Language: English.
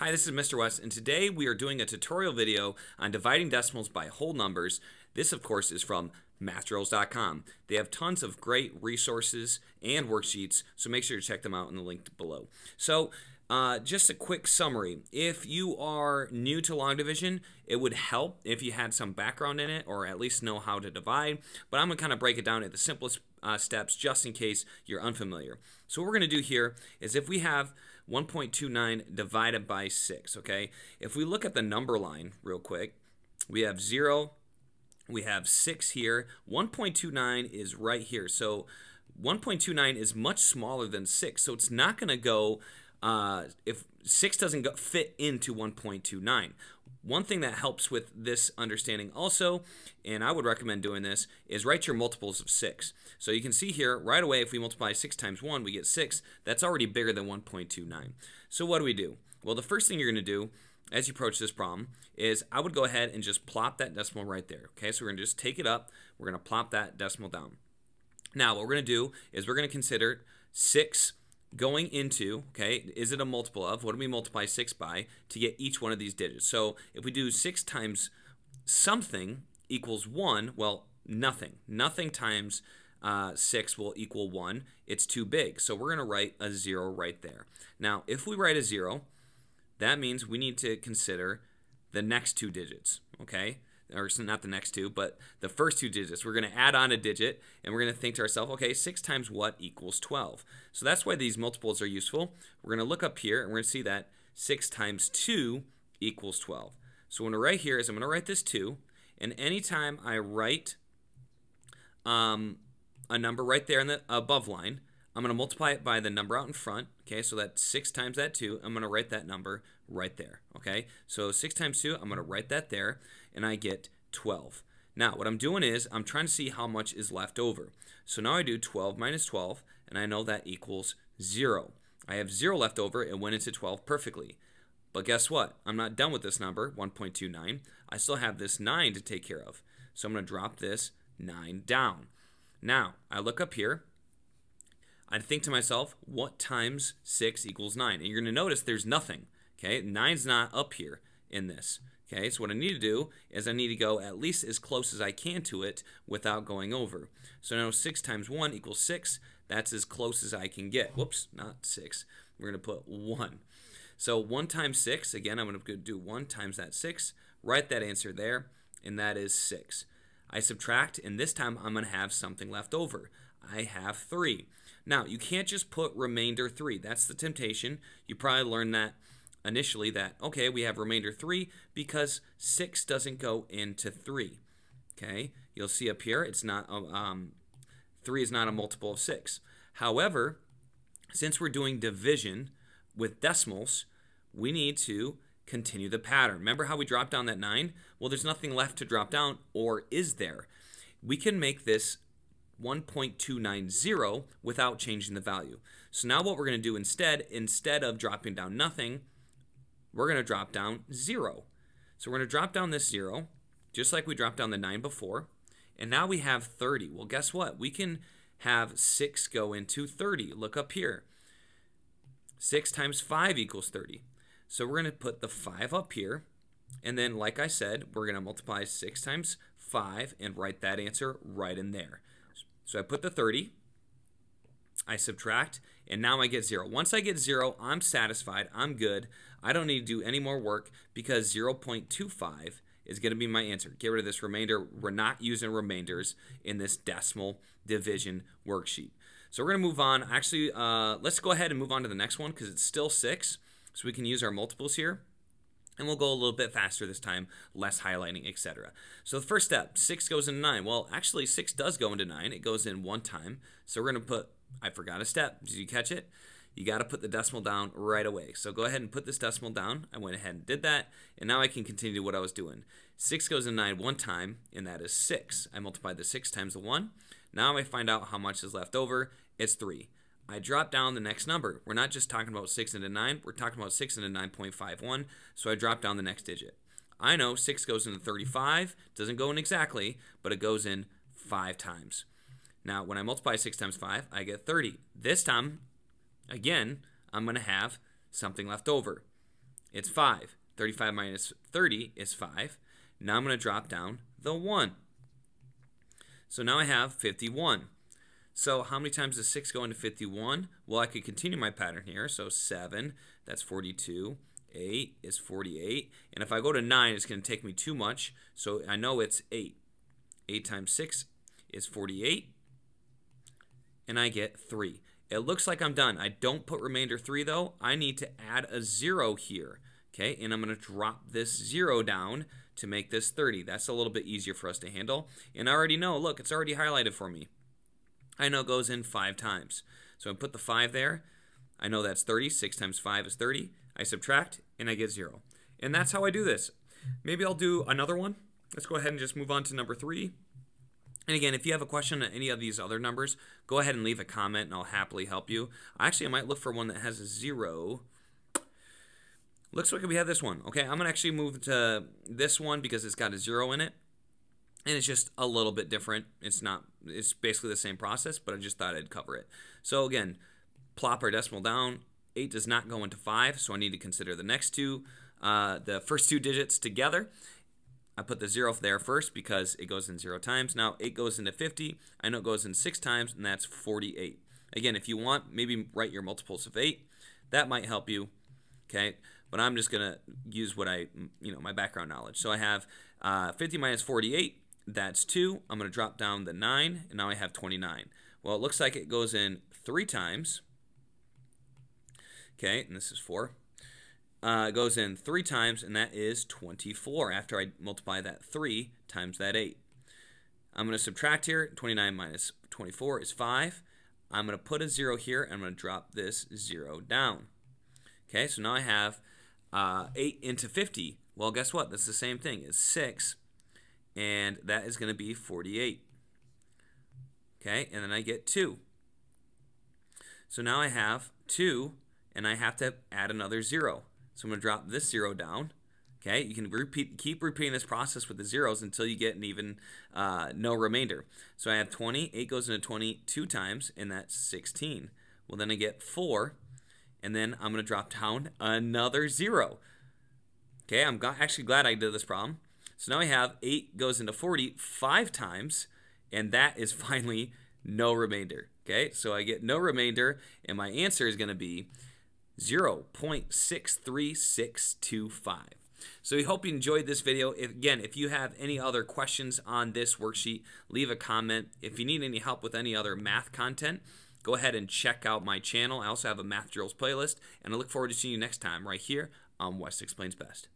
Hi, this is Mr. West, and today we are doing a tutorial video on dividing decimals by whole numbers. This, of course, is from Math-Drills.com. They have tons of great resources and worksheets, so make sure to check them out in the link below. So, just a quick summary. If you are new to long division, it would help if you had some background in it or at least know how to divide, but I'm going to kind of break it down at the simplest steps just in case you're unfamiliar. So what we're going to do here is if we have 1.29 divided by 6, okay? If we look at the number line real quick, we have 0, we have 6 here, 1.29 is right here. So 1.29 is much smaller than 6, so it's not going to go if 6 doesn't fit into 1.29. One thing that helps with this understanding also, and I would recommend doing this, is write your multiples of 6. So you can see here, right away, if we multiply 6 times 1, we get 6. That's already bigger than 1.29. So what do we do? Well, the first thing you're going to do as you approach this problem is I would go ahead and just plop that decimal right there. Okay, so we're going to just take it up. We're going to plop that decimal down. Now, what we're going to do is we're going to consider 6 going into, okay, is it a multiple of? What do we multiply 6 by to get each one of these digits? So if we do 6 times something equals 1, well, nothing. Nothing times 6 will equal 1. It's too big. So we're going to write a 0 right there. Now, if we write a 0, that means we need to consider the next two digits, okay? Or not the next two, but the first two digits. We're going to add on a digit, and we're going to think to ourselves, okay, 6 times what equals 12? So that's why these multiples are useful. We're going to look up here, and we're going to see that 6 times 2 equals 12. So what I'm going to write here is I'm going to write this 2, and anytime I write a number right there in the above line, I'm going to multiply it by the number out in front, okay? So that's 6 times that 2. I'm going to write that number right there, okay? So 6 times 2, I'm going to write that there, and I get 12. Now, what I'm doing is I'm trying to see how much is left over. So now I do 12 minus 12, and I know that equals 0. I have 0 left over. It went into 12 perfectly. But guess what? I'm not done with this number, 1.29. I still have this 9 to take care of. So I'm going to drop this 9 down. Now, I look up here. I think to myself, what times 6 equals 9? And you're going to notice there's nothing, okay? 9's not up here in this, okay? So what I need to do is I need to go at least as close as I can to it without going over. So now 6 times 1 equals 6. That's as close as I can get. Whoops, not 6. We're going to put 1. So 1 times 6, again, I'm going to do 1 times that 6. Write that answer there, and that is 6. I subtract, and this time I'm going to have something left over. I have 3. Now, you can't just put remainder 3. That's the temptation. You probably learned that initially that, okay, we have remainder 3 because 6 doesn't go into 3. Okay, you'll see up here, it's not 3 is not a multiple of 6. However, since we're doing division with decimals, we need to continue the pattern. Remember how we dropped down that 9? Well, there's nothing left to drop down, or is there? We can make this 1.290 without changing the value. So now what we're going to do instead of dropping down nothing, we're going to drop down 0. So we're going to drop down this 0, just like we dropped down the 9 before, and now we have 30. Well, guess what? We can have 6 go into 30. Look up here. 6 times 5 equals 30. So we're going to put the 5 up here, and then, like I said, we're going to multiply 6 times 5 and write that answer right in there. So I put the 30, I subtract, and now I get 0. Once I get 0, I'm satisfied, I'm good. I don't need to do any more work because 0.25 is going to be my answer. Get rid of this remainder. We're not using remainders in this decimal division worksheet. So we're going to move on. Actually, let's go ahead and move on to the next one because it's still 6, so we can use our multiples here. And we'll go a little bit faster this time, less highlighting, etc. So the first step, 6 goes into 9. Well, actually, 6 does go into 9. It goes in one time. So we're going to put, I forgot a step. Did you catch it? You got to put the decimal down right away. So go ahead and put this decimal down. I went ahead and did that. And now I can continue what I was doing. 6 goes into 9 one time, and that is 6. I multiplied the 6 times the 1. Now I find out how much is left over. It's 3. I drop down the next number. We're not just talking about 6 into 9. We're talking about 6 into 9.51, so I drop down the next digit. I know 6 goes into 35. Doesn't go in exactly, but it goes in 5 times. Now, when I multiply 6 times 5, I get 30. This time, again, I'm going to have something left over. It's 5. 35 minus 30 is 5. Now I'm going to drop down the 1. So now I have 51. So how many times does 6 go into 51? Well, I could continue my pattern here. So 7, that's 42. 8 is 48. And if I go to 9, it's going to take me too much. So I know it's 8. 8 times 6 is 48. And I get 3. It looks like I'm done. I don't put remainder 3, though. I need to add a 0 here. Okay, and I'm going to drop this 0 down to make this 30. That's a little bit easier for us to handle. And I already know, look, it's already highlighted for me. I know it goes in 5 times. So I put the 5 there. I know that's 30. 6 times 5 is 30. I subtract, and I get 0. And that's how I do this. Maybe I'll do another one. Let's go ahead and just move on to number 3. And again, if you have a question on any of these other numbers, go ahead and leave a comment, and I'll happily help you. Actually, I might look for one that has a 0. Looks like we have this one. Okay, I'm going to actually move to this one because it's got a 0 in it. And it's just a little bit different. It's basically the same process, but I just thought I'd cover it. So again, plop our decimal down. 8 does not go into 5, so I need to consider the next two, the first two digits together. I put the 0 there first because it goes in 0 times. Now 8 goes into 50. I know it goes in 6 times, and that's 48. Again, if you want, maybe write your multiples of 8. That might help you. Okay, but I'm just gonna use what I, my background knowledge. So I have 50 minus 48. That's 2. I'm gonna drop down the 9, and now I have 29. Well, it looks like it goes in 3 times. Okay, and this is 4. It goes in 3 times, and that is 24 after I multiply that 3 times that 8. I'm going to subtract here. 29 minus 24 is 5. I'm going to put a 0 here, and I'm going to drop this 0 down. Okay, so now I have 8 into 50. Well, guess what? That's the same thing. It's 6, and that is going to be 48. Okay, and then I get 2. So now I have 2, and I have to add another 0. So I'm going to drop this 0 down. Okay, you can keep repeating this process with the zeros until you get an even no remainder. So I have 20. 8 goes into 20 2 times, and that's 16. Well, then I get 4, and then I'm going to drop down another 0. Okay, I'm actually glad I did this problem. So now I have 8 goes into 40 5 times, and that is finally no remainder. Okay, so I get no remainder, and my answer is going to be 0.63625. So we hope you enjoyed this video. Again, if you have any other questions on this worksheet, leave a comment. If you need any help with any other math content, go ahead and check out my channel. I also have a Math Drills playlist, and I look forward to seeing you next time right here on West Explains Best.